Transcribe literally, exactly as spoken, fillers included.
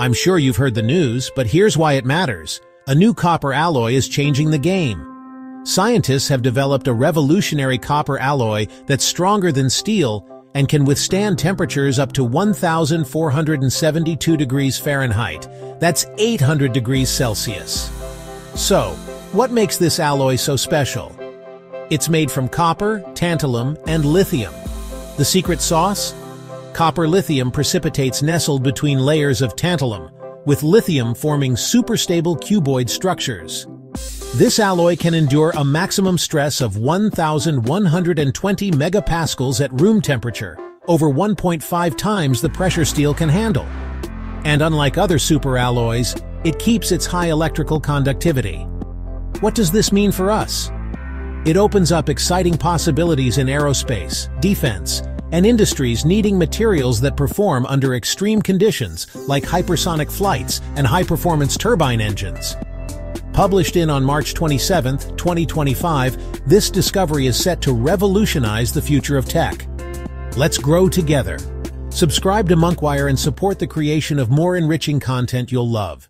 I'm sure you've heard the news, but here's why it matters. A new copper alloy is changing the game. Scientists have developed a revolutionary copper alloy that's stronger than steel and can withstand temperatures up to one thousand four hundred seventy-two degrees Fahrenheit. That's eight hundred degrees Celsius. So, what makes this alloy so special? It's made from copper, tantalum, and lithium. The secret sauce? Copper lithium precipitates nestled between layers of tantalum, with lithium forming superstable cuboid structures. This alloy can endure a maximum stress of one thousand one hundred twenty megapascals at room temperature, over one point five times the pressure steel can handle. And unlike other superalloys, it keeps its high electrical conductivity. What does this mean for us? It opens up exciting possibilities in aerospace, defense, and industries needing materials that perform under extreme conditions like hypersonic flights and high-performance turbine engines. Published in on March twenty-seventh, twenty twenty-five, this discovery is set to revolutionize the future of tech. Let's grow together. Subscribe to MonkWire and support the creation of more enriching content you'll love.